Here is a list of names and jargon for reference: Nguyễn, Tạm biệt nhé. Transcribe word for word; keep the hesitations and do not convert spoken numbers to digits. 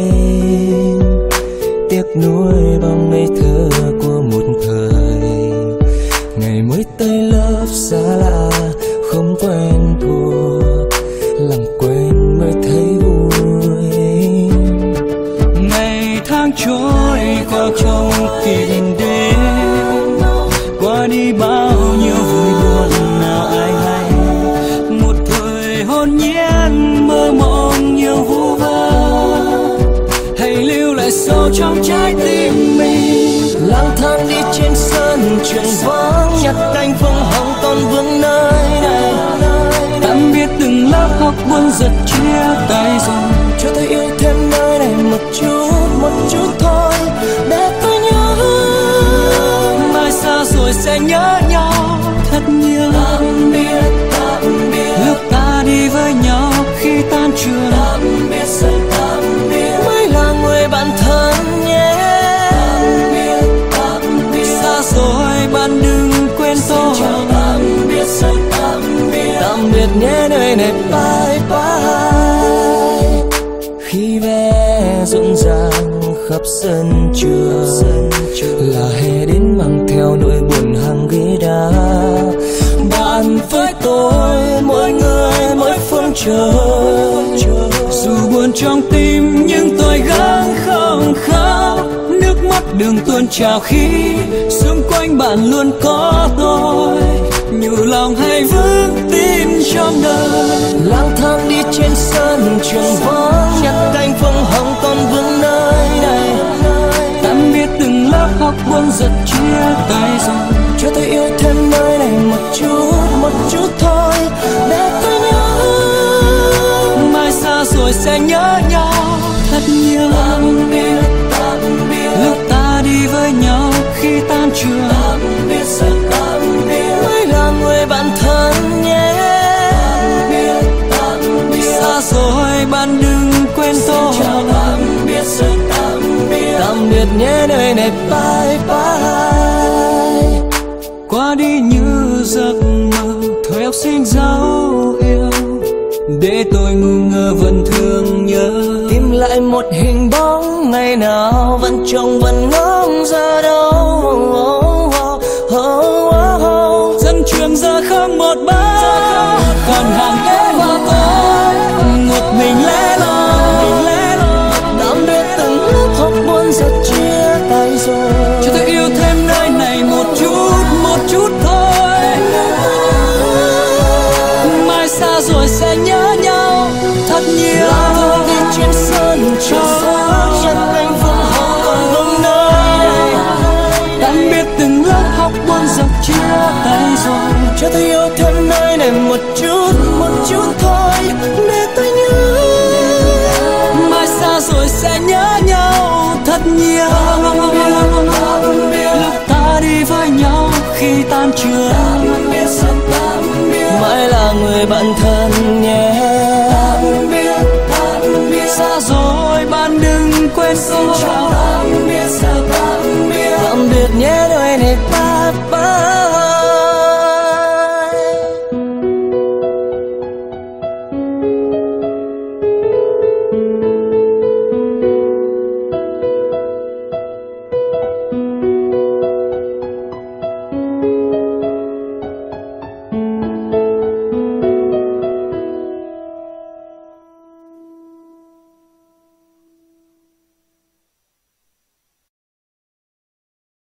quên, tiếc nuối bao ngây thơ của một thời. Ngày mới tới lớp xa lạ không quen thuộc, làm quên mới thấy vui. Ngày tháng trôi qua không kịp đến, qua đi bao nhiêu vui buồn nào ai hay. Một thời hồn nhiên mơ mộng nhiều vu vơ, hãy lưu lại sâu trong trái tim mình. Lang thang đi trên sân trường vắng, nhặt cánh phong hồng còn vương nơi này. Tạm biệt từng lớp học buồn giật chia tay rồi, cho tôi yêu thêm nơi này một chút, một chút thôi để tôi nhớ. Mai xa rồi sẽ nhớ nhau thật nhiều. Tạm biệt, tạm biệt lúc ta đi với nhau khi tan trường. Tạm biệt sẽ tạm biệt mới là người bạn thân nhé. Tạm biệt, tạm biệt xa rồi bạn đừng quên tôi. Tạm biệt sẽ tạm biệt, tạm biệt nhé nơi này. Bye bye. Khi ve rộn ràng khắp sân trường, là hè đến mang theo nỗi buồn hàng ghế đá. Bạn với tôi mỗi người mỗi phương trời, dù buồn trong tim nhưng tôi gắng không khóc. Nước mắt đường tuôn trào khi xung quanh bạn luôn có tôi, nhủ lòng hãy vững tin trong đời. Lang thang đi trên sân trường vắng, nhặt cánh phong hồng còn vương nơi này. Tạm biệt từng lớp học buồn giật chia tay rồi, cho tôi yêu thêm nơi này một chút, một chút thôi để tôi nhớ. Mai xa rồi sẽ nhớ nhau thật nhiều. Tạm biệt, tạm biệt lúc ta đi với nhau khi tan trường. Tạm biệt sẽ tạm biệt mới là người bạn thân nhé. Tạm biệt, tạm biệt xa rồi bạn đừng quên tôi. Tạm biệt sẽ tạm biệt, tạm biệt nhé nơi này. Bye bye. Qua đi như giấc mơ thời học sinh giao yêu, để tôi ngu ngơ vẫn thương nhớ. Tìm lại một hình bóng ngày nào vẫn trông vẫn ngóng ra đâu. Oh, oh, oh, oh, oh. Dân trường giờ không một ba, còn hàng ghế hoa tối một mình lẻ loi. Tạm biệt từng lớp học buồn giật chia tay rồi, cho tôi yêu thêm nơi này một chút, một chút thôi. Mai xa rồi sẽ nhớ nhau thật nhiều. Lang đi trên sân trường chân anh vẫn còn vương nơi. Tạm biệt từng lớp học buồn giật chia tay rồi, cho tôi yêu thêm nơi này một chút, một chút thôi để tôi nhớ. Mai xa rồi sẽ nhớ nhau thật nhiều. Tạm biệt, tạm biệt lúc ta đi với nhau khi tan trường. Tạm biệt, tạm biệt mãi là người bạn thân.